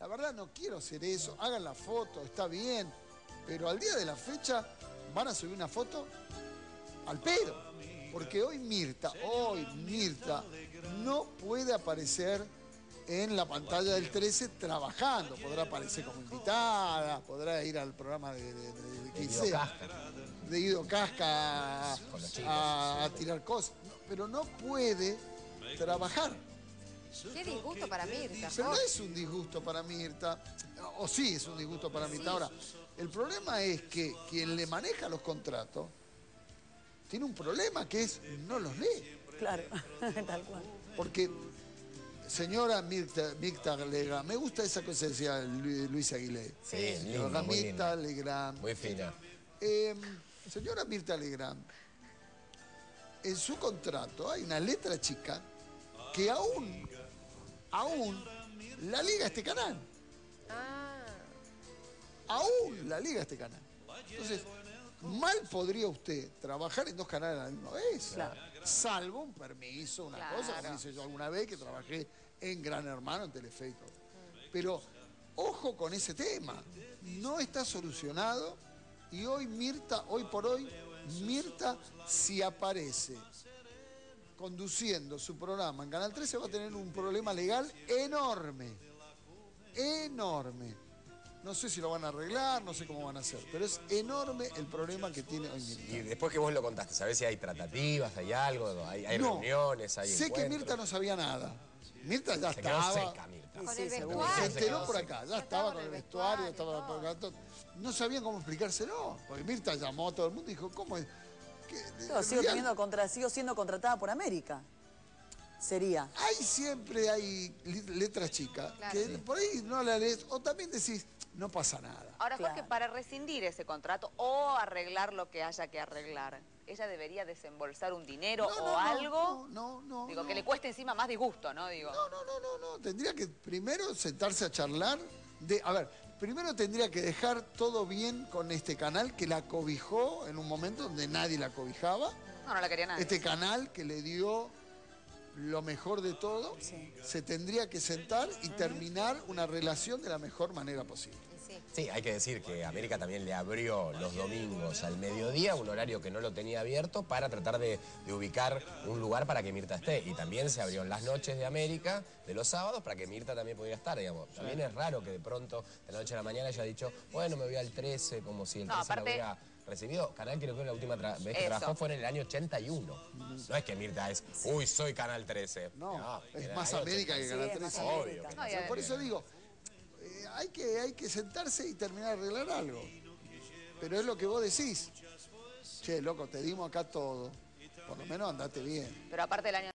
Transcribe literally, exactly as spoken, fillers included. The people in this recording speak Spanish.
La verdad no quiero hacer eso, hagan la foto, está bien, pero al día de la fecha van a subir una foto al pedo, porque hoy Mirtha, hoy Mirtha no puede aparecer en la pantalla del trece trabajando, podrá aparecer como invitada, podrá ir al programa de, de, de, de que sea, de Guido Casca a, a, a tirar cosas, pero no puede trabajar. Qué disgusto para Mirtha. Pero no es un disgusto para Mirtha, o sí es un disgusto para Mirtha. Ahora, el problema es que quien le maneja los contratos tiene un problema que es no los lee. Claro, tal cual. Porque, señora Mirtha, Mirtha Legrand, me gusta esa cosa que decía Luis Aguilé. Sí, es lindo, muy Mirtha Legrand. Muy fina. Eh, señora Mirtha Legrand, en su contrato hay una letra chica que aún, aún la liga este canal. Ah. Aún la liga este canal. Entonces, mal podría usted trabajar en dos canales a la misma vez. Claro. Salvo un permiso, una claro. cosa, como hice yo alguna vez que trabajé en Gran Hermano, en Telefecho. Pero, ojo con ese tema. No está solucionado y hoy Mirtha, hoy por hoy, Mirtha si aparece conduciendo su programa en Canal trece va a tener un problema legal enorme, enorme. No sé si lo van a arreglar, no sé cómo van a hacer, pero es enorme el problema que tiene hoy Mirtha. Y después que vos lo contaste, ¿sabés si hay tratativas, hay algo, hay, hay no, reuniones, hay sé encuentros? Que Mirtha no sabía nada. Mirtha ya se estaba... Quedó seca, Mirtha. Con el vestuario. Se enteró por acá, ya estaba con el vestuario, estaba por acá. No sabían cómo explicárselo, porque Mirtha llamó a todo el mundo y dijo, ¿cómo es? No, sigo, teniendo contra, sigo siendo contratada por América. Sería. Hay siempre hay letras chicas claro, que sí. por ahí no la lees o también decís no pasa nada. Ahora Jorge, claro. para rescindir ese contrato o arreglar lo que haya que arreglar, ella debería desembolsar un dinero no, o no, algo. No, no, no. Digo no. que le cueste encima más disgusto, ¿no? Digo. No, no, no, no, no. Tendría que primero sentarse a charlar de, a ver. Primero tendría que dejar todo bien con este canal que la cobijó en un momento donde nadie la cobijaba. No, no la quería nadie. Este canal que le dio lo mejor de todo, sí. se tendría que sentar y terminar una relación de la mejor manera posible. Sí. sí, hay que decir que América también le abrió los domingos al mediodía, un horario que no lo tenía abierto, para tratar de, de ubicar un lugar para que Mirtha esté. Y también se abrió en las noches de América, de los sábados, para que Mirtha también pudiera estar, digamos. También es raro que de pronto, de la noche a la mañana, haya dicho, bueno, me voy al trece, como si el trece no, aparte... lo hubiera... recibido. Canal creo que la última vez que trabajó fue en el año ochenta y uno. No es que Mirtha es, uy, soy Canal trece. No, no es más América que Canal trece. Sí, obvio. No, no, por eso digo, eh, hay, que, hay que sentarse y terminar de arreglar algo. Pero es lo que vos decís. Che, loco, te dimos acá todo. Por lo menos andate bien. Pero aparte del año...